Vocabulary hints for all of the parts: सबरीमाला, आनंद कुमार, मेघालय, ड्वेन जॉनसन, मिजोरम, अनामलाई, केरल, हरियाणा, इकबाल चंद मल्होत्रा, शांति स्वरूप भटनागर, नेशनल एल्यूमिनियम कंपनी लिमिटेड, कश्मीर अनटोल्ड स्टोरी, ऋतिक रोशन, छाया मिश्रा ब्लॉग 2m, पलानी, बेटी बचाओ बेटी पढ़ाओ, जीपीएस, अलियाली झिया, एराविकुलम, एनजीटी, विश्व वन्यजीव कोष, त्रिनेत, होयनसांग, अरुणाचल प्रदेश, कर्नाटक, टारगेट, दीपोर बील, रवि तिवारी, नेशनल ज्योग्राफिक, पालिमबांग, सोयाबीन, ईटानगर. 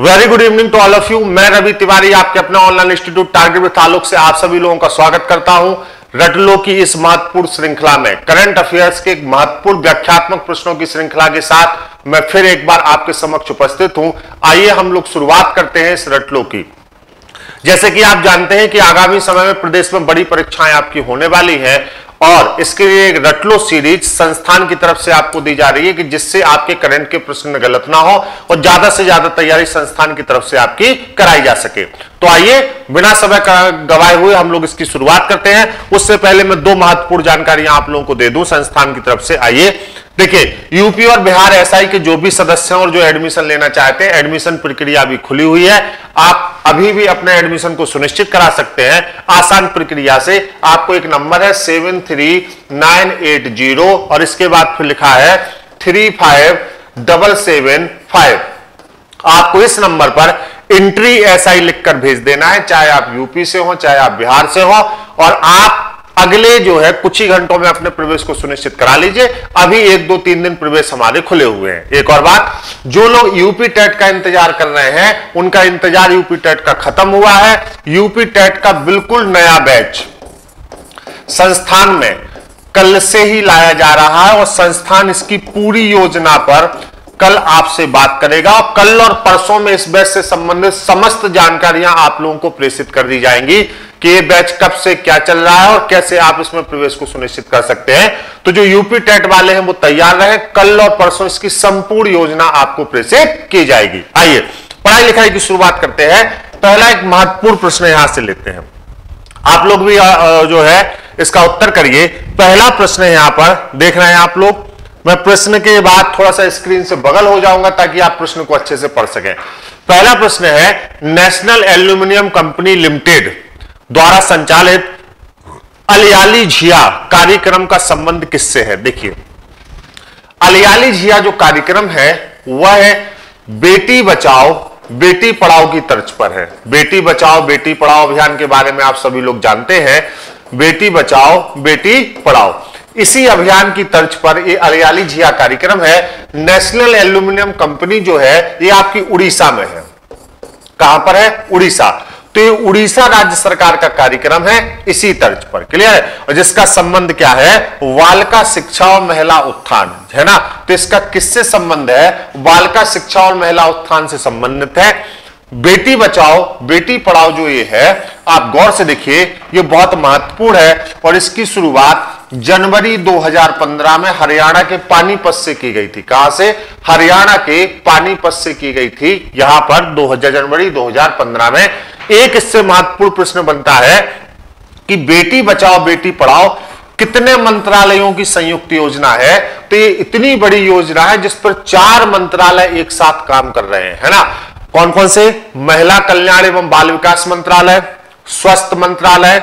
Very good evening to all of you. मैं रवि तिवारी आपके अपने ऑनलाइन इंस्टीट्यूट टारगेट में ताल्लुक से आप सभी लोगों का स्वागत करता हूं। रट लो की इस महत्वपूर्ण श्रृंखला में करंट अफेयर्स के एक महत्वपूर्ण व्याख्यात्मक प्रश्नों की श्रृंखला के साथ मैं फिर एक बार आपके समक्ष उपस्थित हूं। आइए हम लोग शुरुआत करते हैं इस रट लो की। जैसे कि आप जानते हैं कि आगामी समय में प्रदेश में बड़ी परीक्षाएं आपकी होने वाली है और इसके लिए एक रट लो सीरीज संस्थान की तरफ से आपको दी जा रही है कि जिससे आपके करंट के प्रश्न गलत ना हो और ज्यादा से ज्यादा तैयारी संस्थान की तरफ से आपकी कराई जा सके। तो आइए बिना समय गवाए हुए हम लोग इसकी शुरुआत करते हैं। उससे पहले मैं दो महत्वपूर्ण जानकारियां आप लोगों को दे दूं संस्थान की तरफ से। आइए देखिए, यूपी और बिहार एसआई के जो भी सदस्य हैं और जो एडमिशन लेना चाहते हैं, एडमिशन प्रक्रिया भी खुली हुई है। आप अभी भी अपने एडमिशन को सुनिश्चित करा सकते हैं आसान प्रक्रिया से। आपको एक नंबर है 73980 और इसके बाद फिर लिखा है 35775। आपको इस नंबर पर एंट्री एसआई लिखकर भेज देना है, चाहे आप यूपी से हो चाहे आप बिहार से हो, और आप अगले जो है कुछ ही घंटों में अपने प्रवेश को सुनिश्चित करा लीजिए। अभी 1-2-3 दिन प्रवेश हमारे खुले हुए हैं। एक और बात, जो लोग यूपी टेट का इंतजार कर रहे हैं उनका इंतजार यूपी टेट का खत्म हुआ है। यूपी टेट का बिल्कुल नया बैच संस्थान में कल से ही लाया जा रहा है और संस्थान इसकी पूरी योजना पर कल आपसे बात करेगा और कल और परसों में इस बैच से संबंधित समस्त जानकारियां आप लोगों को प्रेषित कर दी जाएंगी कि ये बैच कब से क्या चल रहा है और कैसे आप इसमें प्रवेश को सुनिश्चित कर सकते हैं। तो जो यूपी टेट वाले हैं वो तैयार रहे, कल और परसों इसकी संपूर्ण योजना आपको प्रेषित की जाएगी। आइए पढ़ाई लिखाई की शुरुआत करते हैं। पहला एक महत्वपूर्ण प्रश्न यहां से लेते हैं, आप लोग भी जो है इसका उत्तर करिए। पहला प्रश्न यहां पर देख रहे हैं आप लोग। मैं प्रश्न के बाद थोड़ा सा स्क्रीन से बगल हो जाऊंगा ताकि आप प्रश्न को अच्छे से पढ़ सकें। पहला प्रश्न है, नेशनल एल्यूमिनियम कंपनी लिमिटेड द्वारा संचालित अलियाली झिया कार्यक्रम का संबंध किससे है? देखिए, अलियाली झिया जो कार्यक्रम है वह है बेटी बचाओ बेटी पढ़ाओ की तर्ज पर है। बेटी बचाओ बेटी पढ़ाओ अभियान के बारे में आप सभी लोग जानते हैं, बेटी बचाओ बेटी पढ़ाओ, इसी अभियान की तर्ज पर ये अलियाली झिया कार्यक्रम है। नेशनल एल्यूमिनियम कंपनी जो है ये आपकी उड़ीसा में है। कहां पर है? उड़ीसा। तो ये उड़ीसा राज्य सरकार का कार्यक्रम है इसी तर्ज पर, क्लियर है? और जिसका संबंध क्या है? बालिका शिक्षा और महिला उत्थान है ना। तो इसका किससे संबंध है? बालिका शिक्षा और महिला उत्थान से संबंधित है। बेटी बचाओ बेटी पढ़ाओ जो ये है, आप गौर से देखिए, ये बहुत महत्वपूर्ण है और इसकी शुरुआत जनवरी 2015 में हरियाणा के पानीपत से की गई थी। कहां से? हरियाणा के पानीपत से की गई थी। यहां पर जनवरी 2015 में एक इससे महत्वपूर्ण प्रश्न बनता है कि बेटी बचाओ बेटी पढ़ाओ कितने मंत्रालयों की संयुक्त योजना है? तो ये इतनी बड़ी योजना है जिस पर 4 मंत्रालय एक साथ काम कर रहे हैं, है ना। कौन कौन से? महिला कल्याण एवं बाल विकास मंत्रालय, स्वास्थ्य मंत्रालय,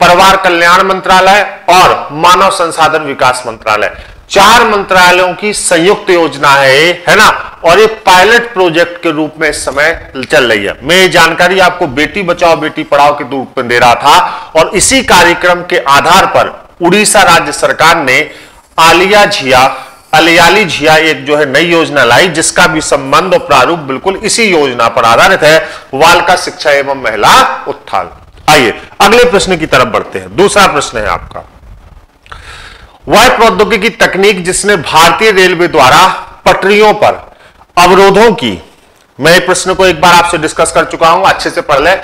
परिवार कल्याण मंत्रालय और मानव संसाधन विकास मंत्रालय। 4 मंत्रालयों की संयुक्त योजना है ना। और ये पायलट प्रोजेक्ट के रूप में इस समय चल रही है। मैं ये जानकारी आपको बेटी बचाओ बेटी पढ़ाओ के रूप में दे रहा था और इसी कार्यक्रम के आधार पर उड़ीसा राज्य सरकार ने अलियाली झिया एक जो है नई योजना लाई जिसका भी संबंध और प्रारूप बिल्कुल इसी योजना पर आधारित है, बालिका शिक्षा एवं महिला उत्थान। आइए अगले प्रश्न की तरफ बढ़ते हैं। दूसरा प्रश्न है आपका, वह प्रौद्योगिकी तकनीक जिसने भारतीय रेलवे द्वारा पटरियों पर अवरोधों की, मैं प्रश्न को एक बार आपसे डिस्कस कर चुका हूं, अच्छे से पढ़ लें,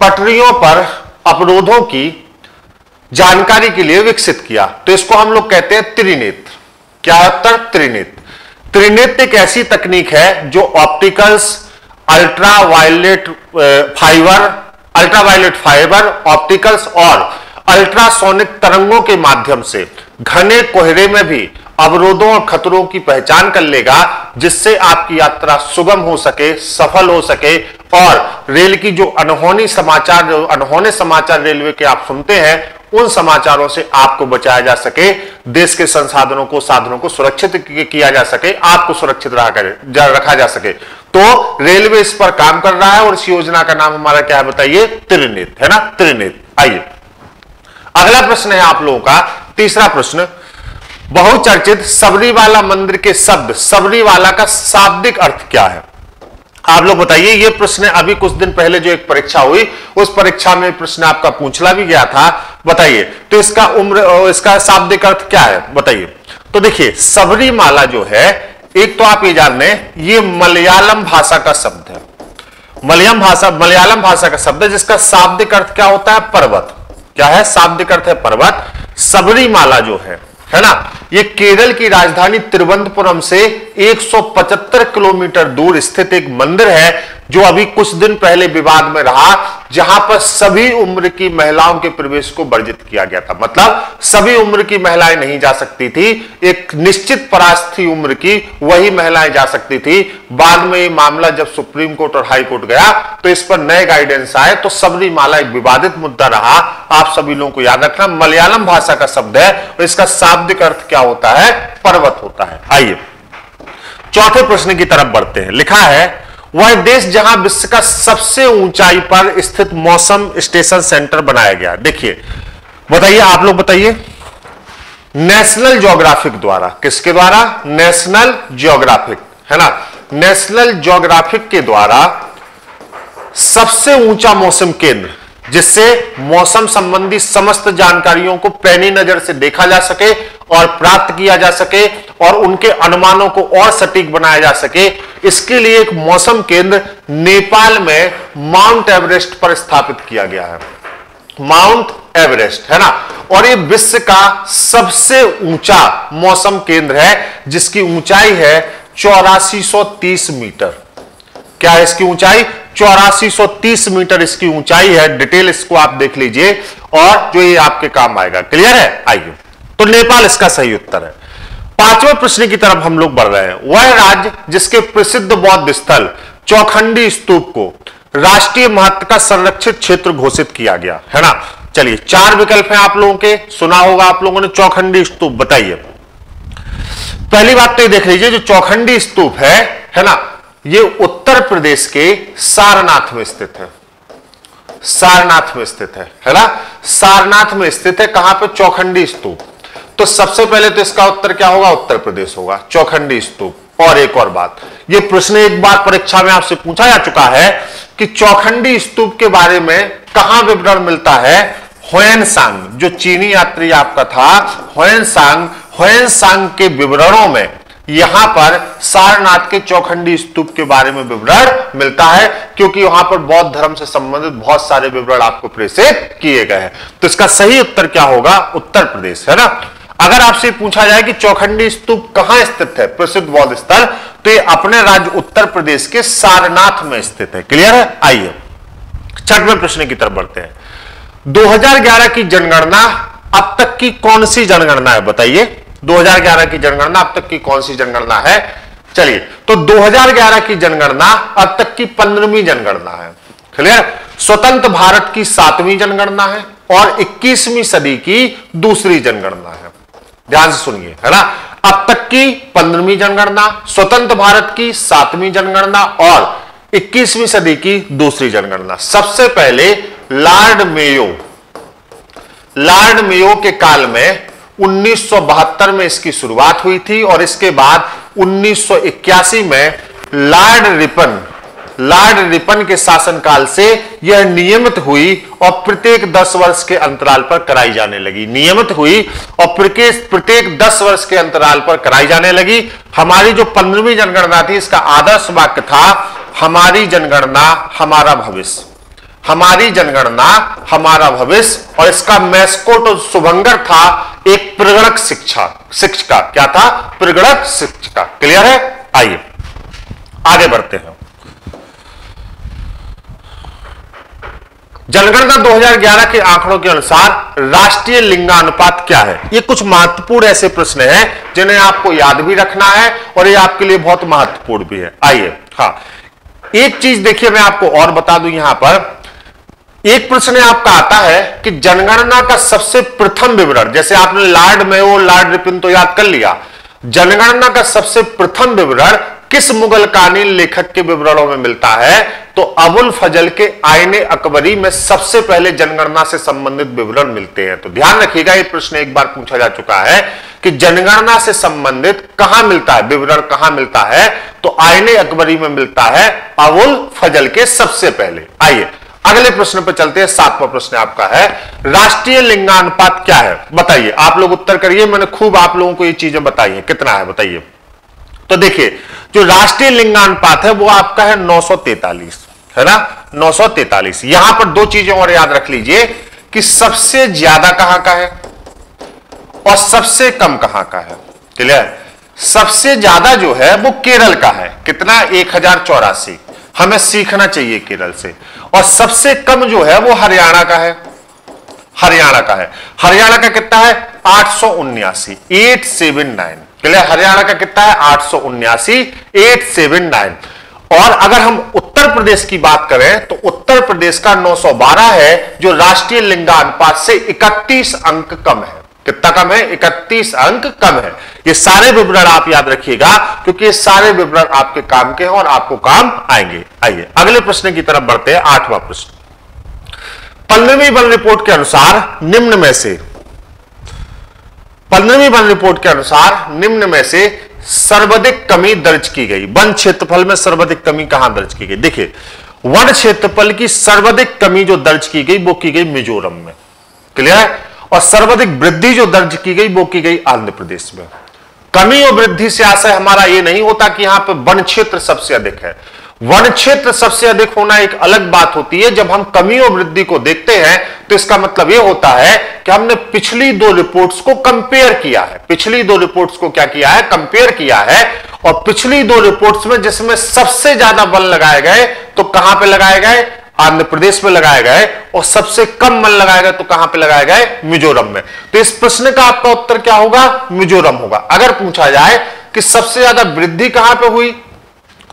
पटरियों पर अवरोधों की जानकारी के लिए विकसित किया। तो इसको हम लोग कहते हैं त्रिनेत। क्या है उत्तर? त्रिनेत। त्रिनेत एक ऐसी तकनीक है जो ऑप्टिकल्स, अल्ट्रावायलेट फाइबर, ऑप्टिकल्स और अल्ट्रासोनिक तरंगों के माध्यम से घने कोहरे में भी अवरोधों और खतरों की पहचान कर लेगा, जिससे आपकी यात्रा सुगम हो सके, सफल हो सके और रेल की जो अनहोने समाचार रेलवे के आप सुनते हैं उन समाचारों से आपको बचाया जा सके, देश के साधनों को सुरक्षित किया जा सके, आपको सुरक्षित रखा जा सके। तो रेलवे इस पर काम कर रहा है और इस योजना का नाम हमारा क्या है बताइए? त्रिनेत, है ना, त्रिनेत। आइए अगला प्रश्न है आप लोगों का, तीसरा प्रश्न, बहुचर्चित सबरीमाला मंदिर के शब्द सबरीमाला का शाब्दिक अर्थ क्या है? आप लोग बताइए, ये प्रश्न अभी कुछ दिन पहले जो एक परीक्षा हुई उस परीक्षा में प्रश्न आपका पूछला भी गया था, बताइए। तो इसका इसका शाब्दिक अर्थ क्या है बताइए। तो देखिए सबरीमाला जो है, एक तो आप ये जान लें ये मलयालम भाषा का शब्द है, मलयालम भाषा का शब्द है जिसका शाब्दिक अर्थ क्या होता है, पर्वत। क्या है शाब्दिक अर्थ है पर्वत। सबरीमाला जो है ना, ये केरल की राजधानी तिरुवनंतपुरम से 175 किलोमीटर दूर स्थित एक मंदिर है जो अभी कुछ दिन पहले विवाद में रहा, जहां पर सभी उम्र की महिलाओं के प्रवेश को वर्जित किया गया था। मतलब सभी उम्र की महिलाएं नहीं जा सकती थी, एक निश्चित परास थी उम्र की, वही महिलाएं जा सकती थी। बाद में ये मामला जब सुप्रीम कोर्ट और हाई कोर्ट गया तो इस पर नए गाइडेंस आए, तो सबरीमाला एक विवादित मुद्दा रहा। आप सभी लोगों को याद रखना मलयालम भाषा का शब्द है और इसका शाब्दिक अर्थ क्या होता है, पर्वत होता है। आइए चौथे प्रश्न की तरफ बढ़ते हैं। लिखा है वह देश जहां विश्व का सबसे ऊंचाई पर स्थित मौसम स्टेशन सेंटर बनाया गया। देखिए बताइए, आप लोग बताइए, नेशनल ज्योग्राफिक द्वारा, किसके द्वारा, नेशनल ज्योग्राफिक, है ना, नेशनल ज्योग्राफिक के द्वारा सबसे ऊंचा मौसम केंद्र जिससे मौसम संबंधी समस्त जानकारियों को पैनी नजर से देखा जा सके और प्राप्त किया जा सके और उनके अनुमानों को और सटीक बनाया जा सके, इसके लिए एक मौसम केंद्र नेपाल में माउंट एवरेस्ट पर स्थापित किया गया है। माउंट एवरेस्ट, है ना, और ये विश्व का सबसे ऊंचा मौसम केंद्र है जिसकी ऊंचाई है 8430 मीटर। क्या है इसकी ऊंचाई, 8430 मीटर इसकी ऊंचाई है। डिटेल इसको आप देख लीजिए और जो ये आपके काम आएगा। क्लियर है, आइए। तो नेपाल इसका सही उत्तर है। पांचवें प्रश्न की तरफ हम लोग बढ़ रहे हैं। वह राज्य जिसके प्रसिद्ध बौद्ध स्थल चौखंडी स्तूप को राष्ट्रीय महत्व का संरक्षित क्षेत्र घोषित किया गया है ना। चलिए चार विकल्प हैं आप लोगों के, सुना होगा आप लोगों ने चौखंडी स्तूप, बताइए। पहली बात तो ये देख लीजिए जो चौखंडी स्तूप है ना, ये उत्तर प्रदेश के सारनाथ में स्थित है। सारनाथ में स्थित है ना, सारनाथ में स्थित है। कहां पे, चौखंडी स्तूप। तो सबसे पहले तो इसका उत्तर क्या होगा, उत्तर प्रदेश होगा, चौखंडी स्तूप। और एक और बात, ये प्रश्न एक बार परीक्षा में आपसे पूछा जा चुका है कि चौखंडी स्तूप के बारे में कहां विवरण मिलता है। होयनसांग जो चीनी यात्री आपका था, होयनसांग के विवरणों में यहां पर सारनाथ के चौखंडी स्तूप के बारे में विवरण मिलता है, क्योंकि वहां पर बौद्ध धर्म से संबंधित बहुत सारे विवरण आपको प्रेषित किए गए हैं। तो इसका सही उत्तर क्या होगा, उत्तर प्रदेश, है ना। अगर आपसे पूछा जाए कि चौखंडी स्तूप कहां स्थित है, प्रसिद्ध बौद्ध स्थल, तो ये अपने राज्य उत्तर प्रदेश के सारनाथ में स्थित है। क्लियर है, आइए छठवें प्रश्न की तरफ बढ़ते हैं। 2011 की जनगणना अब तक की कौन सी जनगणना है बताइए। 2011 की जनगणना अब तक की कौन सी जनगणना है। चलिए तो 2011 की जनगणना अब तक की 15वीं जनगणना है। क्लियर, स्वतंत्र भारत की 7वीं जनगणना है और 21वीं सदी की दूसरी जनगणना है। ध्यान से सुनिए, है ना, अब तक की 15वीं जनगणना, स्वतंत्र भारत की 7वीं जनगणना और 21वीं सदी की दूसरी जनगणना। सबसे पहले लार्ड मेयो के काल में 1972 में इसकी शुरुआत हुई थी और इसके बाद 1981 में लॉर्ड रिपन के शासनकाल से यह नियमित हुई और प्रत्येक 10 वर्ष के अंतराल पर कराई जाने लगी। नियमित हुई और प्रत्येक 10 वर्ष के अंतराल पर कराई जाने लगी। हमारी जो 15वीं जनगणना थी इसका आदर्श वाक्य था, हमारी जनगणना हमारा भविष्य, हमारी जनगणना हमारा भविष्य। और इसका मैस्कोट और शुभंकर था एक प्रगणक शिक्षिका। क्या था, प्रगणक शिक्षिका। क्लियर है, आइए आगे बढ़ते हैं। जनगणना 2011 के आंकड़ों के अनुसार राष्ट्रीय लिंगानुपात क्या है। ये कुछ महत्वपूर्ण ऐसे प्रश्न हैं जिन्हें आपको याद भी रखना है और ये आपके लिए बहुत महत्वपूर्ण भी है। आइए, हाँ एक चीज देखिए मैं आपको और बता दूं, यहां पर एक प्रश्न आपका आता है कि जनगणना का सबसे प्रथम विवरण, जैसे आपने लॉर्ड मेयो लॉर्ड रिपन तो याद कर लिया, जनगणना का सबसे प्रथम विवरण किस मुगल कालीन लेखक के विवरणों में मिलता है। तो अबुल फजल के आयने अकबरी में सबसे पहले जनगणना से संबंधित विवरण मिलते हैं। तो ध्यान रखिएगा, ये प्रश्न एक बार पूछा जा चुका है कि जनगणना से संबंधित कहां मिलता है, विवरण कहां मिलता है, तो आयने अकबरी में मिलता है अबुल फजल के सबसे पहले। आइए अगले प्रश्न पर चलते हैं। सातवां प्रश्न आपका है, राष्ट्रीय लिंगानुपात क्या है बताइए। आप लोग उत्तर करिए, मैंने खूब आप लोगों को ये चीजें बताई है, कितना है बताइए। तो देखिए जो राष्ट्रीय लिंगानुपात है वो आपका है 943, है ना, 943। यहां पर दो चीजें और याद रख लीजिए कि सबसे ज्यादा कहां का है और सबसे कम कहां का है। क्लियर, सबसे ज्यादा जो है वो केरल का है, कितना, 1084। हमें सीखना चाहिए केरल से। और सबसे कम जो है वो हरियाणा का है, हरियाणा का है। हरियाणा का कितना है, 879, 879। क्लियर, हरियाणा का कितना है, 879, 879। और अगर हम उत्तर प्रदेश की बात करें तो उत्तर प्रदेश का 912 है, जो राष्ट्रीय लिंगानुपात से 31 अंक कम है। कितना कम है, 31 अंक कम है। ये सारे विवरण आप याद रखिएगा क्योंकि ये सारे विवरण आपके काम के हैं और आपको काम आएंगे। आइए अगले प्रश्न की तरफ बढ़ते हैं। आठवां प्रश्न, पल्लवी वन रिपोर्ट के अनुसार निम्न में से, 15वीं वन रिपोर्ट के अनुसार निम्न में से सर्वाधिक कमी दर्ज की गई। वन क्षेत्रफल में सर्वाधिक कमी कहां दर्ज की गई? देखिए वन क्षेत्रफल की सर्वाधिक कमी जो दर्ज की गई वो की गई मिजोरम में, क्लियर है। और सर्वाधिक वृद्धि जो दर्ज की गई वो की गई आंध्र प्रदेश में। कमी और वृद्धि से आशय हमारा ये नहीं होता कि यहां पर वन क्षेत्र सबसे अधिक है। वन क्षेत्र सबसे अधिक होना एक अलग बात होती है। जब हम कमी और वृद्धि को देखते हैं तो इसका मतलब यह होता है कि हमने पिछली दो रिपोर्ट्स को कंपेयर किया है, पिछली दो रिपोर्ट्स को क्या किया है, कंपेयर किया है। और पिछली दो रिपोर्ट्स में जिसमें सबसे ज्यादा बल लगाए गए तो कहां पे लगाए गए, आंध्र प्रदेश में लगाए गए। और सबसे कम बल लगाए गए तो कहां पे लगाए गए, मिजोरम में। तो इस प्रश्न का आपका उत्तर क्या होगा, मिजोरम होगा। अगर पूछा जाए कि सबसे ज्यादा वृद्धि कहां पे हुई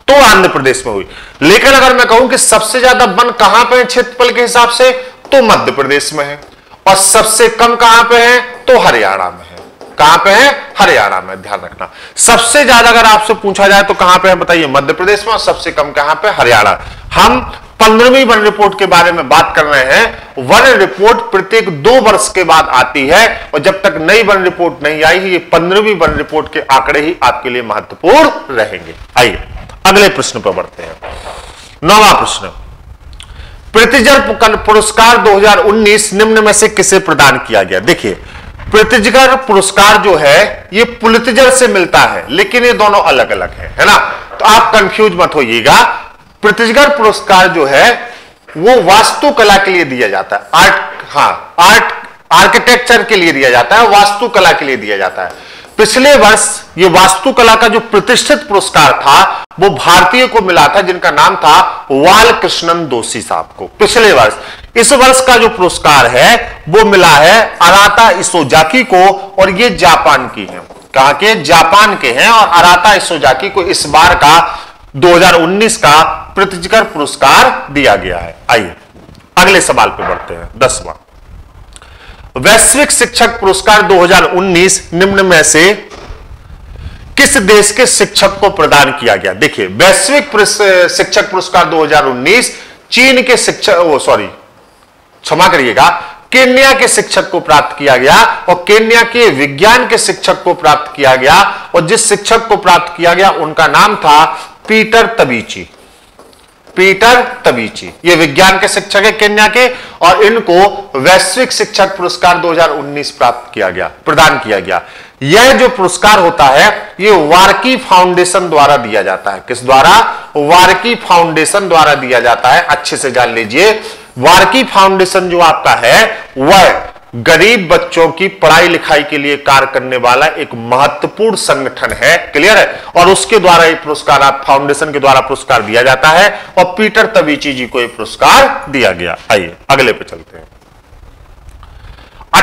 तो आंध्र प्रदेश में हुई। लेकिन अगर मैं कहूं कि सबसे ज्यादा वन कहां पे है क्षेत्रफल के हिसाब से तो मध्य प्रदेश में है। और सबसे कम कहां पे है तो हरियाणा में है, कहां पे है, हरियाणा में। ध्यान रखना, सबसे ज्यादा अगर आपसे पूछा जाए तो कहां पे है बताइए, मध्य प्रदेश में। और सबसे कम कहां पे, हरियाणा। हम 15वीं वन रिपोर्ट के बारे में बात कर रहे हैं। वन रिपोर्ट प्रत्येक 2 वर्ष के बाद आती है और जब तक नई वन रिपोर्ट नहीं आई है ये 15वीं वन रिपोर्ट के आंकड़े ही आपके लिए महत्वपूर्ण रहेंगे। आइए अगले प्रश्न पर बढ़ते हैं। 9वां प्रश्न, प्रित्ज़कर पुरस्कार 2019 निम्न में से किसे प्रदान किया गया। देखिए प्रित्ज़कर पुरस्कार जो है ये पुलित्ज़र से मिलता है, लेकिन ये दोनों अलग अलग है ना, तो आप कंफ्यूज मत होइएगा। प्रित्ज़कर पुरस्कार जो है वो वास्तुकला के लिए दिया जाता है, आर्किटेक्चर के लिए दिया जाता है, वास्तुकला के लिए दिया जाता है। पिछले वर्ष ये वास्तुकला का जो प्रतिष्ठित पुरस्कार था वो भारतीय को मिला था, जिनका नाम था बालकृष्णन दोषी साहब को, पिछले वर्ष। इस वर्ष का जो पुरस्कार है वो मिला है अराता इशोजाकी को, और ये जापान की है, कहां के, जापान के हैं। और अराता इशोजाकी को इस बार का 2019 का प्रित्ज़कर पुरस्कार दिया गया है। आइए अगले सवाल पर बढ़ते हैं। 10वां, वैश्विक शिक्षक पुरस्कार 2019 निम्न में से किस देश के शिक्षक को प्रदान किया गया। देखिए वैश्विक शिक्षक पुरस्कार 2019 चीन के शिक्षक, क्षमा करिएगा, केन्या के शिक्षक को प्राप्त किया गया। और केन्या के विज्ञान के शिक्षक को प्राप्त किया गया, और जिस शिक्षक को प्राप्त किया गया उनका नाम था पीटर तबीची, पीटर तबीची। ये विज्ञान के शिक्षक है केन्या के, और इनको वैश्विक शिक्षक पुरस्कार 2019 प्राप्त किया गया, प्रदान किया गया। यह जो पुरस्कार होता है ये वारकी फाउंडेशन द्वारा दिया जाता है। किस द्वारा, वारकी फाउंडेशन द्वारा दिया जाता है। अच्छे से जान लीजिए, वारकी फाउंडेशन जो आपका है वह गरीब बच्चों की पढ़ाई लिखाई के लिए कार्य करने वाला एक महत्वपूर्ण संगठन है, क्लियर है। और उसके द्वारा ये पुरस्कार, आप फाउंडेशन के द्वारा पुरस्कार दिया जाता है, और पीटर तबीची जी को यह पुरस्कार दिया गया। आइए अगले पे चलते हैं।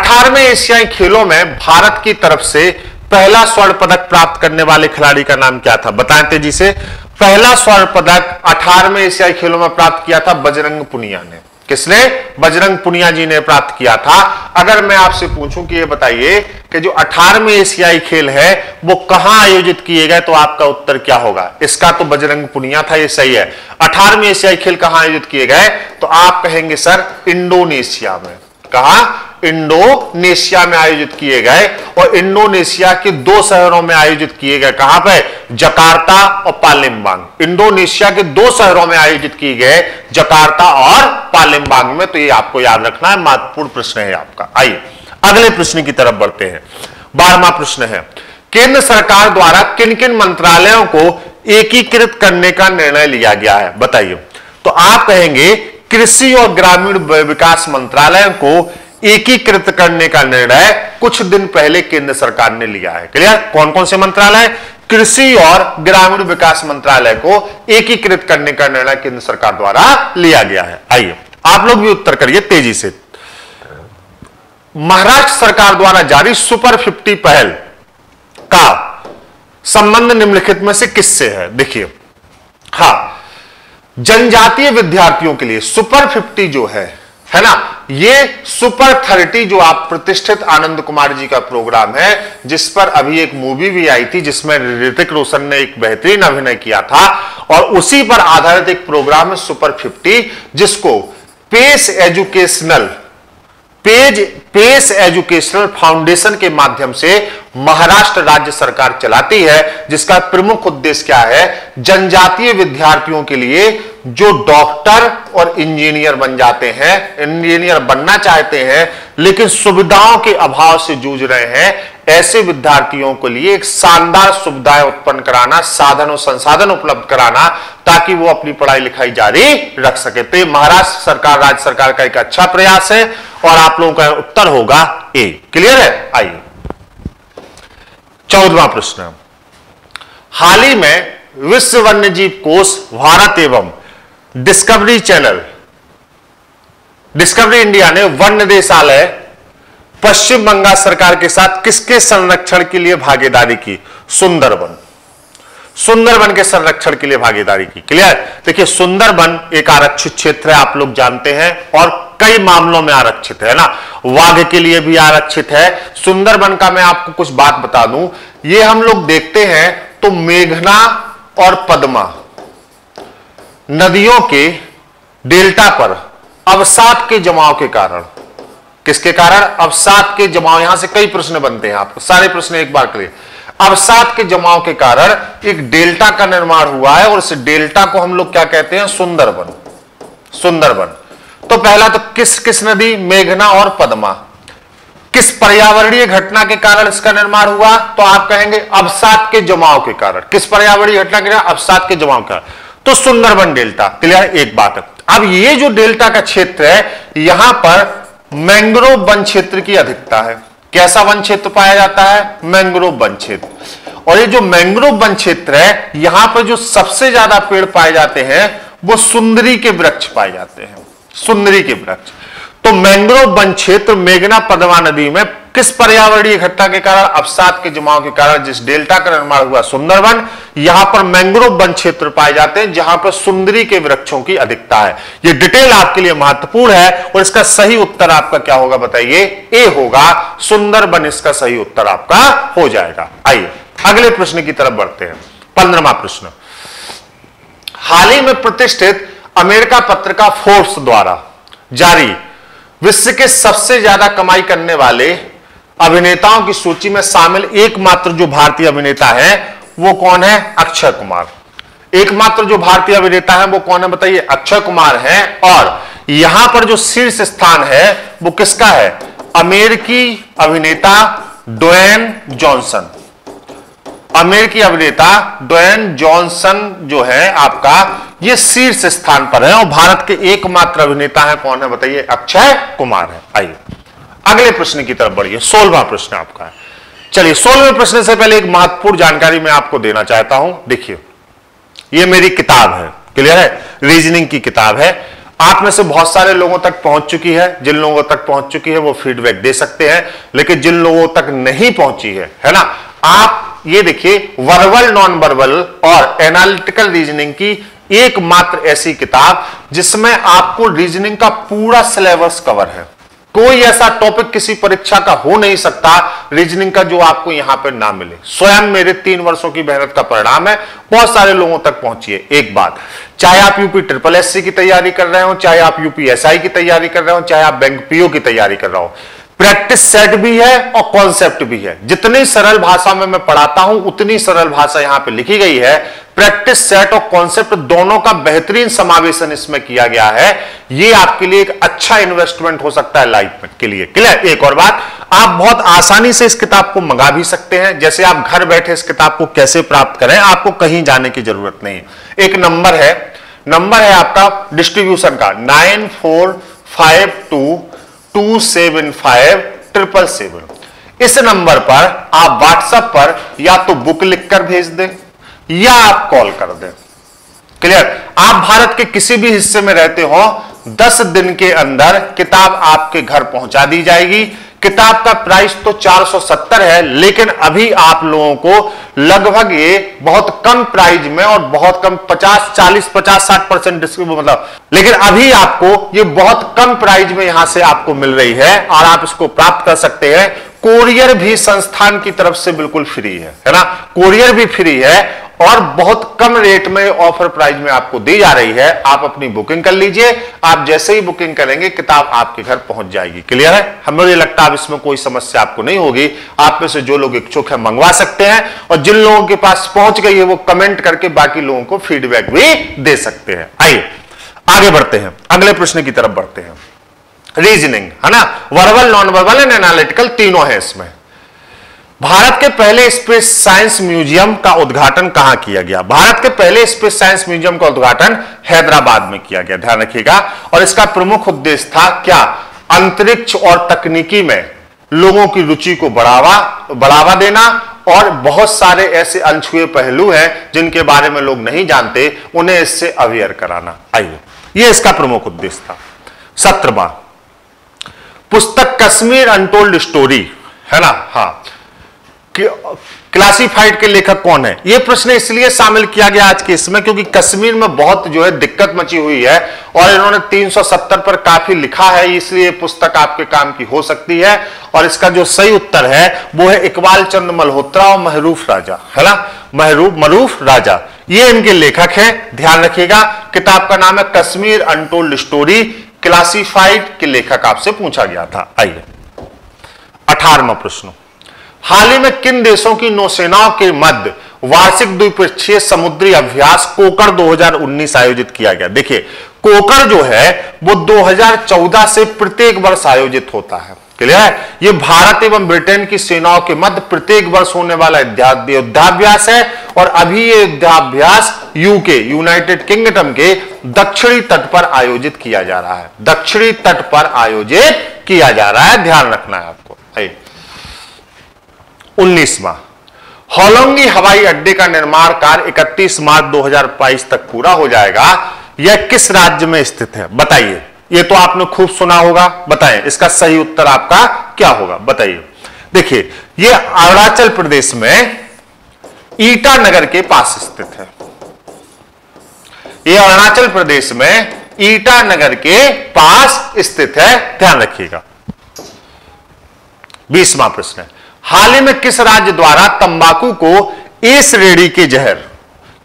18वें एशियाई खेलों में भारत की तरफ से पहला स्वर्ण पदक प्राप्त करने वाले खिलाड़ी का नाम क्या था बताएं तेजी से। पहला स्वर्ण पदक 18वें एशियाई खेलों में प्राप्त किया था बजरंग पुनिया ने, किसने? बजरंग पुनिया जी ने प्राप्त किया था। अगर मैं आपसे पूछूं कि ये बताइए कि जो 18वें एशियाई खेल है वो कहां आयोजित किए गए, तो आपका उत्तर क्या होगा? इसका तो बजरंग पुनिया था, ये सही है। 18वें एशियाई खेल कहां आयोजित किए गए, तो आप कहेंगे सर इंडोनेशिया में। कहां? इंडोनेशिया में आयोजित किए गए, और इंडोनेशिया के दो शहरों में आयोजित किए गए। कहां पे? जकार्ता और पालिमबांग। इंडोनेशिया के दो शहरों में आयोजित किए गए, जकार्ता और पालिमबांग में। तो ये आपको याद रखना है, महत्वपूर्ण प्रश्न है आपका। आइए अगले प्रश्न की तरफ बढ़ते हैं। 12वां प्रश्न है, केंद्र सरकार द्वारा किन किन मंत्रालयों को एकीकृत करने का निर्णय लिया गया है, बताइए। तो आप कहेंगे कृषि और ग्रामीण विकास मंत्रालय को एकीकृत करने का निर्णय कुछ दिन पहले केंद्र सरकार ने लिया है। क्लियर? कौन कौन से मंत्रालय? कृषि और ग्रामीण विकास मंत्रालय को एकीकृत करने का निर्णय केंद्र सरकार द्वारा लिया गया है। आइए आप लोग भी उत्तर करिए तेजी से। महाराष्ट्र सरकार द्वारा जारी सुपर 50 पहल का संबंध निम्नलिखित में से किससे है? देखिए, हाँ, जनजातीय विद्यार्थियों के लिए सुपर 50 जो है ना, ये सुपर 30 जो आप प्रतिष्ठित आनंद कुमार जी का प्रोग्राम है, जिस पर अभी एक मूवी भी आई थी जिसमें ऋतिक रोशन ने एक बेहतरीन अभिनय किया था, और उसी पर आधारित एक प्रोग्राम है सुपर 50, जिसको पेस एजुकेशनल फाउंडेशन के माध्यम से महाराष्ट्र राज्य सरकार चलाती है, जिसका प्रमुख उद्देश्य क्या है? जनजातीय विद्यार्थियों के लिए जो डॉक्टर और इंजीनियर बन जाते हैं, इंजीनियर बनना चाहते हैं लेकिन सुविधाओं के अभाव से जूझ रहे हैं, ऐसे विद्यार्थियों के लिए एक शानदार सुविधाएं उत्पन्न कराना, साधन और संसाधन उपलब्ध कराना, ताकि वो अपनी पढ़ाई लिखाई जारी रख सके। तो महाराष्ट्र सरकार, राज्य सरकार का एक अच्छा प्रयास है, और आप लोगों का उत्तर होगा ए। क्लियर है? आइए 14वां प्रश्न, हाल ही में विश्व वन्यजीव कोष भारत एवं डिस्कवरी चैनल, डिस्कवरी इंडिया ने वन्य देशालय पश्चिम बंगाल सरकार के साथ किसके संरक्षण के लिए भागीदारी की? सुंदरबन के संरक्षण के लिए भागीदारी की। क्लियर? देखिए, सुंदरबन एक आरक्षित क्षेत्र है, आप लोग जानते हैं, और कई मामलों में आरक्षित है ना, वाघ के लिए भी आरक्षित है। सुंदरबन का मैं आपको कुछ बात बता दूं, ये हम लोग देखते हैं तो मेघना और पद्मा नदियों के डेल्टा पर अवसाद के जमाव के कारण, किसके कारण? अवसाद के जमाव। यहां से कई प्रश्न बनते हैं, आपको सारे प्रश्न एक बार करिए। अवसाद के जमाव के कारण एक डेल्टा का निर्माण हुआ है, और इस डेल्टा को हम लोग क्या कहते हैं? सुंदरबन। सुंदरबन तो पहला तो किस किस नदी? मेघना और पद्मा। किस पर्यावरणीय घटना के कारण इसका निर्माण हुआ? तो आप कहेंगे अवसाद के जमाव के कारण। किस पर्यावरणीय घटना के कारण? अवसाद के जमाव का, तो सुंदरबन डेल्टा। क्लियर? एक बात। अब ये जो डेल्टा का क्षेत्र है, यहां पर मैंग्रोव वन क्षेत्र की अधिकता है। कैसा वन क्षेत्र पाया जाता है? मैंग्रोव वन क्षेत्र। और ये जो मैंग्रोव वन क्षेत्र है, यहां पर जो सबसे ज्यादा पेड़ पाए जाते हैं वो सुंदरी के वृक्ष पाए जाते हैं, सुंदरी के वृक्ष। तो मैंग्रोव वन क्षेत्र मेघना पद्मा नदी में किस पर्यावरणीय घटना के कारण? अवसाद के जमाव के कारण जिस डेल्टा का निर्माण हुआ सुंदरबन, यहां पर मैंग्रोव वन क्षेत्र पाए जाते हैं, जहां पर सुंदरी के वृक्षों की अधिकता है। ये डिटेल आपके लिए महत्वपूर्ण है, और इसका सही उत्तर आपका क्या होगा बताइए? ए होगा, सुंदरबन इसका सही उत्तर आपका हो जाएगा। आइए अगले प्रश्न की तरफ बढ़ते हैं। 15वां प्रश्न, हाल ही में प्रतिष्ठित अमेरिका पत्रिका फोर्ब्स द्वारा जारी विश्व के सबसे ज्यादा कमाई करने वाले अभिनेताओं की सूची में शामिल एकमात्र जो भारतीय अभिनेता है वो कौन है? अक्षय कुमार। एकमात्र जो भारतीय अभिनेता है वो कौन है बताइए? अक्षय कुमार है। और यहां पर जो शीर्ष स्थान है वो किसका है? अमेरिकी अभिनेता ड्वेन जॉनसन। अमेरिकी अभिनेता ड्वेन जॉनसन जो है आपका, ये शीर्ष स्थान पर है, और भारत के एकमात्र अभिनेता है कौन है बताइए? अक्षय कुमार है। आइए अगले प्रश्न की तरफ बढ़िए। 16वां प्रश्न आपका है। चलिए 16वें प्रश्न से पहले एक महत्वपूर्ण जानकारी मैं आपको देना चाहता हूं। देखिए, ये मेरी किताब है, क्लियर है, रीजनिंग की किताब है। आप में से बहुत सारे लोगों तक पहुंच चुकी है, जिन लोगों तक पहुंच चुकी है वो फीडबैक दे सकते हैं, लेकिन जिन लोगों तक नहीं पहुंची है ना, आप ये देखिए, वर्बल, नॉन वर्बल और एनालिटिकल रीजनिंग की एकमात्र ऐसी किताब जिसमें आपको रीजनिंग का पूरा सिलेबस कवर है। कोई ऐसा टॉपिक किसी परीक्षा का हो नहीं सकता रीजनिंग का जो आपको यहां पर ना मिले। स्वयं मेरे 3 वर्षों की मेहनत का परिणाम है, बहुत सारे लोगों तक पहुंची है। एक बात, चाहे आप यूपी SSSC की तैयारी कर रहे हो, चाहे आप यूपी SI की तैयारी कर रहे हो, चाहे आप बैंक पीओ की तैयारी कर रहे हो, प्रैक्टिस सेट भी है और कॉन्सेप्ट भी है। जितनी सरल भाषा में मैं पढ़ाता हूं उतनी सरल भाषा यहां पे लिखी गई है। प्रैक्टिस सेट और कॉन्सेप्ट दोनों का बेहतरीन समावेशन इसमें किया गया है। ये आपके लिए एक अच्छा इन्वेस्टमेंट हो सकता है लाइफ के लिए। क्लियर? एक और बात, आप बहुत आसानी से इस किताब को मंगा भी सकते हैं। जैसे आप घर बैठे इस किताब को कैसे प्राप्त करें, आपको कहीं जाने की जरूरत नहीं है। एक नंबर है आपका डिस्ट्रीब्यूशन का 9452275777। इस नंबर पर आप व्हाट्सएप पर या तो बुक लिखकर भेज दें या आप कॉल कर दें। क्लियर? आप भारत के किसी भी हिस्से में रहते हो, 10 दिन के अंदर किताब आपके घर पहुंचा दी जाएगी। किताब का प्राइस तो 470 है, लेकिन अभी आप लोगों को लगभग ये बहुत कम प्राइस में और बहुत कम 50-60% मतलब, लेकिन अभी आपको ये बहुत कम प्राइस में यहां से आपको मिल रही है और आप इसको प्राप्त कर सकते हैं। कोरियर भी संस्थान की तरफ से बिल्कुल फ्री है ना? कोरियर भी फ्री है और बहुत कम रेट में, ऑफर प्राइस में आपको दी जा रही है। आप अपनी बुकिंग कर लीजिए। आप जैसे ही बुकिंग करेंगे किताब आपके घर पहुंच जाएगी। क्लियर है? हमें लगता है इसमें कोई समस्या आपको नहीं होगी। आप में से जो लोग इच्छुक है मंगवा सकते हैं, और जिन लोगों के पास पहुंच गई है वो कमेंट करके बाकी लोगों को फीडबैक भी दे सकते हैं। आइए आगे बढ़ते हैं, अगले प्रश्न की तरफ बढ़ते हैं। रीजनिंग है ना, verbal, non verbal and analytical तीनों है इसमें। भारत के पहले स्पेस साइंस म्यूजियम का उद्घाटन कहां किया गया? भारत के पहले स्पेस साइंस म्यूजियम का उद्घाटन हैदराबाद में किया गया, ध्यान रखिएगा। और इसका प्रमुख उद्देश्य था क्या? अंतरिक्ष और तकनीकी में लोगों की रुचि को बढ़ावा देना। और बहुत सारे ऐसे अनछुए पहलू हैं जिनके बारे में लोग नहीं जानते, उन्हें इससे अवेयर कराना। आइए, यह इसका प्रमुख उद्देश्य था। 17वां पुस्तक कश्मीर अनटोल्ड स्टोरी है ना, हाँ, क्लासिफाइड के लेखक कौन है? यह प्रश्न इसलिए शामिल किया गया आज के इसमें क्योंकि कश्मीर में बहुत जो है दिक्कत मची हुई है और इन्होंने 370 पर काफी लिखा है, इसलिए पुस्तक आपके काम की हो सकती है। और इसका जो सही उत्तर है वो है इकबाल चंद मल्होत्रा और महरूफ राजा है ना, मरूफ राजा, ये इनके लेखक है, ध्यान रखिएगा। किताब का नाम है कश्मीर अनटोल्ड स्टोरी, क्लासिफाइड के लेखक आपसे पूछा गया था। आइए 18वां प्रश्न, हाल ही में किन देशों की नौसेनाओं के मध्य वार्षिक द्विपक्षीय समुद्री अभ्यास कोकर 2019 आयोजित किया गया? देखिए, कोकर जो है वो 2014 से प्रत्येक वर्ष आयोजित होता है। क्लियर है? ये भारत एवं ब्रिटेन की सेनाओं के मध्य प्रत्येक वर्ष होने वाला युद्धाभ्यास है। और अभी ये युद्धाभ्यास यूके, यूनाइटेड किंगडम के दक्षिणी तट पर आयोजित किया जा रहा है। दक्षिणी तट पर आयोजित किया जा रहा है, ध्यान रखना है आपको। 19वां, होलोंगी हवाई अड्डे का निर्माण कार्य 31 मार्च 2022 तक पूरा हो जाएगा। यह किस राज्य में स्थित है? बताइए। यह तो आपने खूब सुना होगा, बताएं इसका सही उत्तर आपका क्या होगा, बताइए। देखिए, यह अरुणाचल प्रदेश में ईटानगर के पास स्थित है। यह अरुणाचल प्रदेश में ईटानगर के पास स्थित है, ध्यान रखिएगा। 20वां प्रश्न, हाल ही में किस राज्य द्वारा तंबाकू को ए श्रेणी के जहर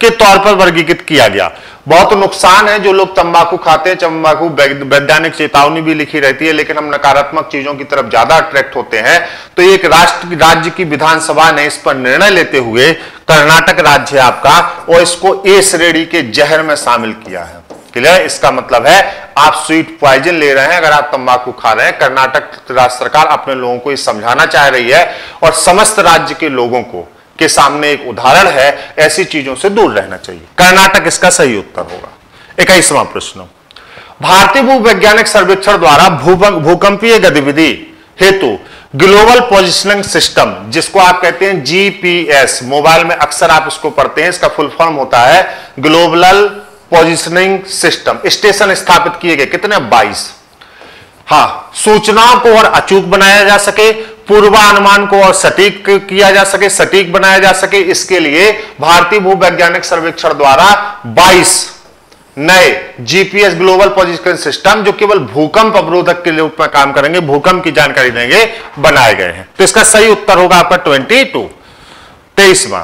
के तौर पर वर्गीकृत किया गया? बहुत नुकसान है जो लोग तंबाकू खाते हैं। तंबाकू वैज्ञानिक चेतावनी भी लिखी रहती है, लेकिन हम नकारात्मक चीजों की तरफ ज्यादा अट्रैक्ट होते हैं। तो एक राज्य की विधानसभा ने इस पर निर्णय लेते हुए, कर्नाटक राज्य है आपका, और इसको ए श्रेणी के जहर में शामिल किया है। क्लियर? इसका मतलब है आप स्वीट पॉइजन ले रहे हैं अगर आप तंबाकू खा रहे हैं। कर्नाटक राज्य सरकार अपने लोगों को ये समझाना चाह रही है और समस्त राज्य के लोगों को के सामने एक उदाहरण है, ऐसी चीजों से दूर रहना चाहिए। कर्नाटक इसका सही उत्तर होगा। 21वां प्रश्न, भारतीय भूवैज्ञानिक सर्वेक्षण द्वारा भूकंपीय गतिविधि हेतु ग्लोबल पोजिशनिंग सिस्टम, जिसको आप कहते हैं GPS, मोबाइल में अक्सर आप इसको पढ़ते हैं, इसका फुल फॉर्म होता है ग्लोबल पोजिशनिंग सिस्टम, स्टेशन स्थापित किए गए कितने? 22। हाँ, सूचनाओं को और अचूक बनाया जा सके, पूर्वानुमान को और सटीक किया जा सके, सटीक बनाया जा सके, इसके लिए भारतीय भूवैज्ञानिक सर्वेक्षण द्वारा 22 नए जीपीएस ग्लोबल पोजीशन सिस्टम जो केवल भूकंप अवरोधक के रूप में काम करेंगे, भूकंप की जानकारी देंगे, बनाए गए हैं। तो इसका सही उत्तर होगा आपका 22। 23वां,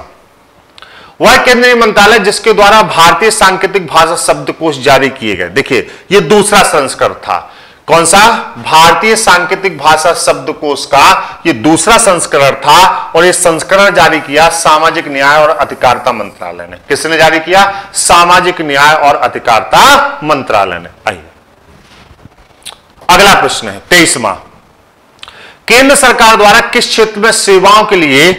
वह केंद्रीय मंत्रालय जिसके द्वारा भारतीय सांकेतिक भाषा शब्दकोश जारी किए गए। देखिए यह दूसरा संस्करण था, कौन सा? भारतीय सांकेतिक भाषा शब्दकोश का यह दूसरा संस्करण था और यह संस्करण जारी किया सामाजिक न्याय और अधिकारिता मंत्रालय ने। किसने जारी किया? सामाजिक न्याय और अधिकारिता मंत्रालय ने। आइए अगला प्रश्न है 23वां, केंद्र सरकार द्वारा किस क्षेत्र में सेवाओं के लिए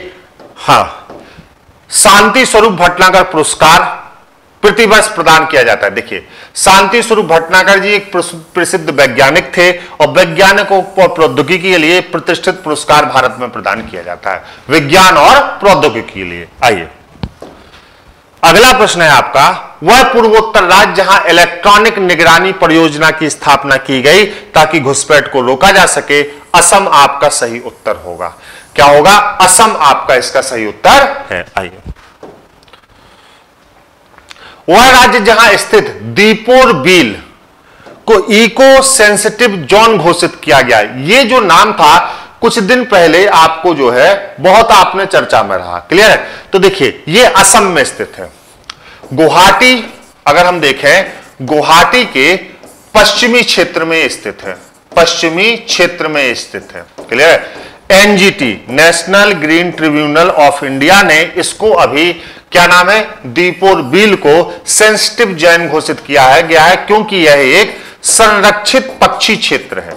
शांति स्वरूप भटनागर पुरस्कार प्रतिवर्ष प्रदान किया जाता है। देखिए शांति स्वरूप भटनागर जी एक प्रसिद्ध वैज्ञानिक थे और वैज्ञानिकों और प्रौद्योगिकी के लिए प्रतिष्ठित पुरस्कार भारत में प्रदान किया जाता है, विज्ञान और प्रौद्योगिकी के लिए। आइए अगला प्रश्न है आपका, वह पूर्वोत्तर राज्य जहां इलेक्ट्रॉनिक निगरानी परियोजना की स्थापना की गई ताकि घुसपैठ को रोका जा सके। असम आपका सही उत्तर होगा। क्या होगा? असम आपका इसका सही उत्तर है। आइए, वह राज्य जहां स्थित दीपोर बील को इको सेंसिटिव जोन घोषित किया गया। ये जो नाम था कुछ दिन पहले आपको जो है बहुत आपने चर्चा में रहा, क्लियर है? तो देखिए ये असम में स्थित है। गुवाहाटी, अगर हम देखें गुवाहाटी के पश्चिमी क्षेत्र में स्थित है, पश्चिमी क्षेत्र में स्थित है, क्लियर है? एनजीटी national green tribunal of India ने इसको अभी क्या नाम है, दीपोर बील को सेंसिटिव जोन घोषित किया है गया है क्योंकि यह एक संरक्षित पक्षी क्षेत्र है,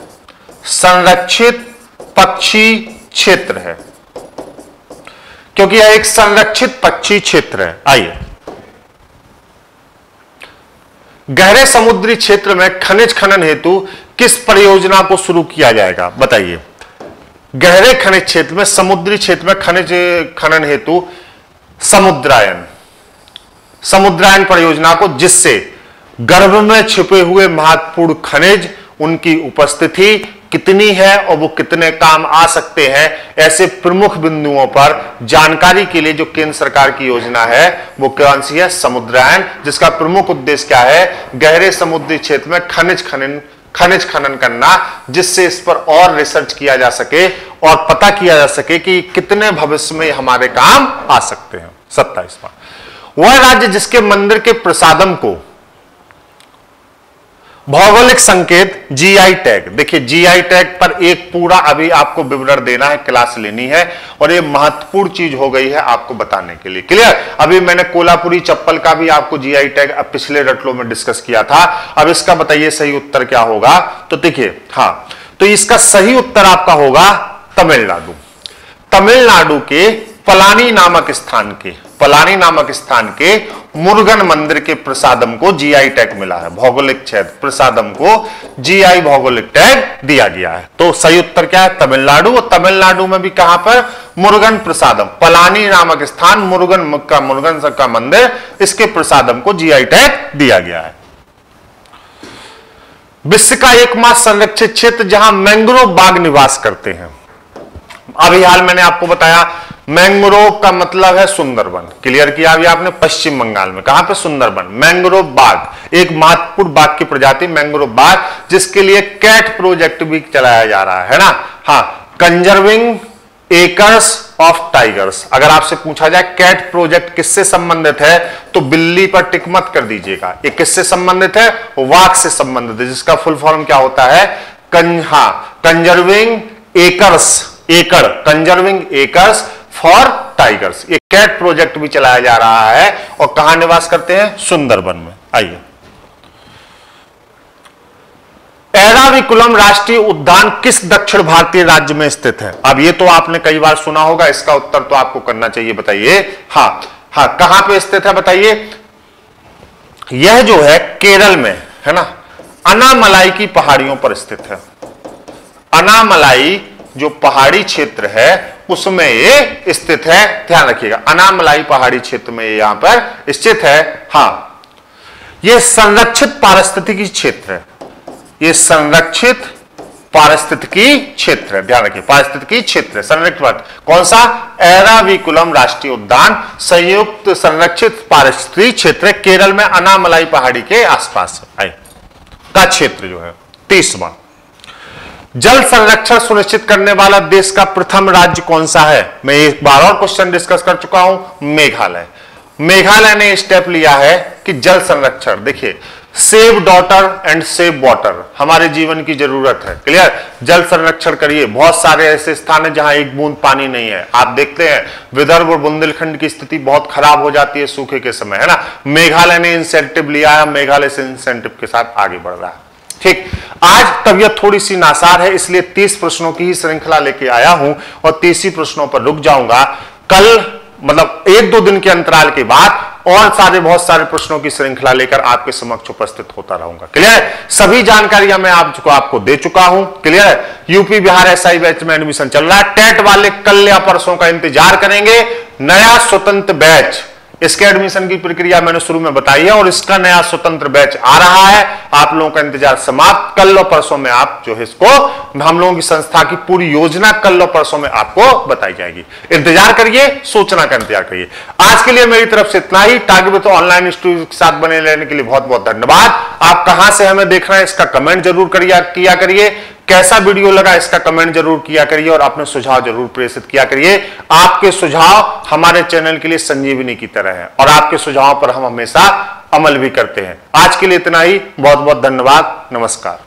संरक्षित पक्षी क्षेत्र है, क्योंकि यह एक संरक्षित पक्षी क्षेत्र है। आइए, गहरे समुद्री क्षेत्र में खनिज खनन हेतु किस परियोजना को शुरू किया जाएगा? बताइए, गहरे खनिज क्षेत्र में, समुद्री क्षेत्र में खनिज खनन हेतु समुद्रायन, समुद्रायन परियोजना को, जिससे गर्भ में छिपे हुए महत्वपूर्ण खनिज, उनकी उपस्थिति कितनी है और वो कितने काम आ सकते हैं, ऐसे प्रमुख बिंदुओं पर जानकारी के लिए जो केंद्र सरकार की योजना है वो कौन सी है? समुद्रायन, जिसका प्रमुख उद्देश्य क्या है? गहरे समुद्री क्षेत्र में खनिज खनन करना, जिससे इस पर और रिसर्च किया जा सके और पता किया जा सके कि कितने भविष्य में हमारे काम आ सकते हैं। 27वां, वह राज्य जिसके मंदिर के प्रसादम को भौगोलिक संकेत जीआई टैग। देखिए जीआई टैग पर एक पूरा अभी आपको विवरण देना है, क्लास लेनी है और ये महत्वपूर्ण चीज हो गई है आपको बताने के लिए, क्लियर? अभी मैंने कोल्हापुरी चप्पल का भी आपको जीआई टैग पिछले रटलो में डिस्कस किया था। अब इसका बताइए सही उत्तर क्या होगा? तो देखिए तो इसका सही उत्तर आपका होगा तमिलनाडु। तमिलनाडु के पलानी नामक स्थान के, पलानी नामक स्थान के मुर्गन मंदिर के प्रसादम को जीआई टैग मिला है, भौगोलिक क्षेत्र प्रसादम को जीआई भौगोलिक टैग दिया गया है। तो सही उत्तर क्या है? तमिलनाडु। और तमिलनाडु में भी कहां पर? मुर्गन प्रसादम, पलानी नामक स्थान, मुर्गन का मंदिर, इसके प्रसादम को जीआई टैग दिया गया है। विश्व का एकमात्र संरक्षित क्षेत्र जहां मैंग्रोव बाघ निवास करते हैं। अभी हाल मैंने आपको बताया मैंग्रोव का मतलब है सुंदरबन, क्लियर किया अभी आपने पश्चिम बंगाल में, कहां पे? सुंदरबन। मैंग्रोव बाघ एक महत्वपूर्ण बाघ की प्रजाति मैंग्रोव बाघ, जिसके लिए कैट प्रोजेक्ट भी चलाया जा रहा है ना, कंजर्विंग एकर्स ऑफ टाइगर्स। अगर आपसे पूछा जाए कैट प्रोजेक्ट किससे संबंधित है तो बिल्ली पर टिक मत कर दीजिएगा। ये किससे संबंधित है? वाघ से संबंधित है, जिसका फुल फॉर्म क्या होता है? Conserving acres, conserving acres for tigers. ये कैट प्रोजेक्ट भी चलाया जा रहा है और कहां निवास करते हैं? सुंदरबन में। आइए, एराविकुलम राष्ट्रीय उद्यान किस दक्षिण भारतीय राज्य में स्थित है? अब ये तो आपने कई बार सुना होगा, इसका उत्तर तो आपको करना चाहिए। बताइए कहां पे स्थित है? बताइए, यह जो है केरल में है ना, अनामलाई की पहाड़ियों पर स्थित है। अनामलाई जो पहाड़ी क्षेत्र है उसमें ये स्थित है, ध्यान रखिएगा, अनामलाई पहाड़ी क्षेत्र में यहां पर स्थित है। ये संरक्षित पारिस्थितिकी क्षेत्र है, ये संरक्षित पारिस्थितिकी क्षेत्र, ध्यान रखिए पारिस्थितिकी क्षेत्र संरक्षित, कौन सा? एराविकुलम राष्ट्रीय उद्यान संयुक्त संरक्षित पारिस्थितिकी क्षेत्र केरल में अनामलाई पहाड़ी के आसपास का क्षेत्र जो है। 30वां, जल संरक्षण सुनिश्चित करने वाला देश का प्रथम राज्य कौन सा है? मैं एक बार और क्वेश्चन डिस्कस कर चुका हूं, मेघालय। मेघालय ने स्टेप लिया है कि जल संरक्षण, देखिए save daughter and save water हमारे जीवन की जरूरत है, क्लियर। जल संरक्षण करिए, बहुत सारे ऐसे स्थान है जहां एक बूंद पानी नहीं है। आप देखते हैं विदर्भ और बुंदेलखंड की स्थिति बहुत खराब हो जाती है सूखे के समय, है ना। मेघालय ने इंसेंटिव लिया है, मेघालय से इंसेंटिव के साथ आगे बढ़ रहा है, ठीक। आज तबीयत थोड़ी सी नासार है इसलिए 30 प्रश्नों की ही श्रृंखला लेके आया हूं और 30 ही प्रश्नों पर रुक जाऊंगा। कल मतलब 1-2 दिन के अंतराल के बाद और सारे बहुत सारे प्रश्नों की श्रृंखला लेकर आपके समक्ष उपस्थित होता रहूंगा, क्लियर। सभी जानकारियां मैं आपको दे चुका हूं, clear. UP Bihar SI batch में एडमिशन चल रहा है, टेट वाले कल या परसों का इंतजार करेंगे। नया स्वतंत्र बैच, इसके एडमिशन की प्रक्रिया मैंने शुरू में बताई है और इसका नया स्वतंत्र बैच आ रहा है, आप लोगों का इंतजार समाप्त। कल और परसों में आप जो है इसको, हम लोगों की संस्था की पूरी योजना कल और परसों में आपको बताई जाएगी। इंतजार करिए, सूचना का इंतजार करिए। आज के लिए मेरी तरफ से इतना ही। टारगेट ऑनलाइन इंस्टीट्यूट के साथ बने रहने के लिए बहुत बहुत धन्यवाद। आप कहां से हमें देख रहे हैं इसका कमेंट जरूर किया करिए, कैसा वीडियो लगा इसका कमेंट जरूर किया करिए और अपने सुझाव जरूर प्रेषित किया करिए। आपके सुझाव हमारे चैनल के लिए संजीवनी की तरह है और आपके सुझाव पर हम हमेशा अमल भी करते हैं। आज के लिए इतना ही, बहुत बहुत धन्यवाद, नमस्कार।